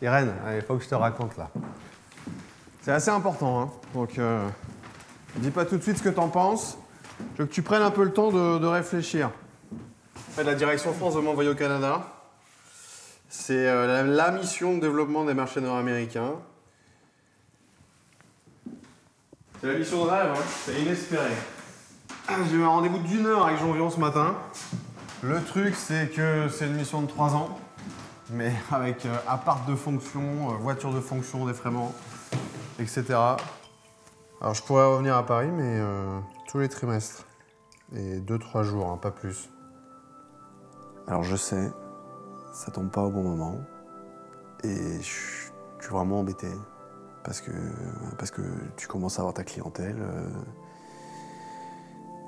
Irène, il faut que je te raconte là. C'est assez important, hein. Donc dis pas tout de suite ce que t'en penses. Je veux que tu prennes un peu le temps de réfléchir. En fait, la direction France veut m'envoyer au Canada. C'est la mission de développement des marchés nord-américains. C'est la mission de rêve, hein. C'est inespéré. J'ai eu un rendez-vous d'une heure avec Jean-Vion ce matin. Le truc, c'est que c'est une mission de 3 ans, mais avec appart de fonction, voiture de fonction, défraiement, etc. Alors, je pourrais revenir à Paris, mais tous les trimestres. Et 2-3 jours, hein, pas plus. Alors, je sais, ça tombe pas au bon moment. Et je suis vraiment embêté. Parce que tu commences à avoir ta clientèle.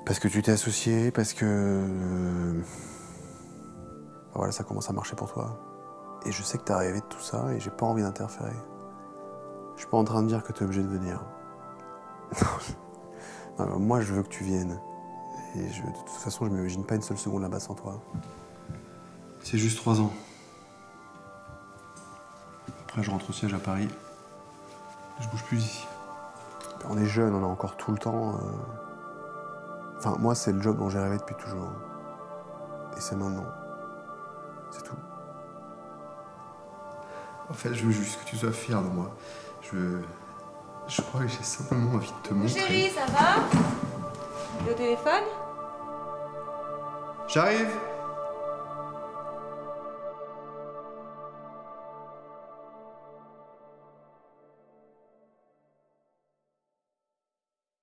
Parce que tu t'es associé, parce que... Voilà, ça commence à marcher pour toi. Et je sais que t'as rêvé de tout ça et j'ai pas envie d'interférer. Je suis pas en train de dire que t'es obligé de venir. Non, mais moi je veux que tu viennes. Et de toute façon, je m'imagine pas une seule seconde là-bas sans toi. C'est juste 3 ans. Après, je rentre au siège à Paris. Je bouge plus d'ici. On est jeunes, on a encore tout le temps... Enfin, moi, c'est le job dont j'ai rêvé depuis toujours. Et c'est maintenant. C'est tout. En fait, je veux juste que tu sois fier de moi. Je crois que j'ai simplement envie de te montrer. Chérie, ça va? Le téléphone? J'arrive!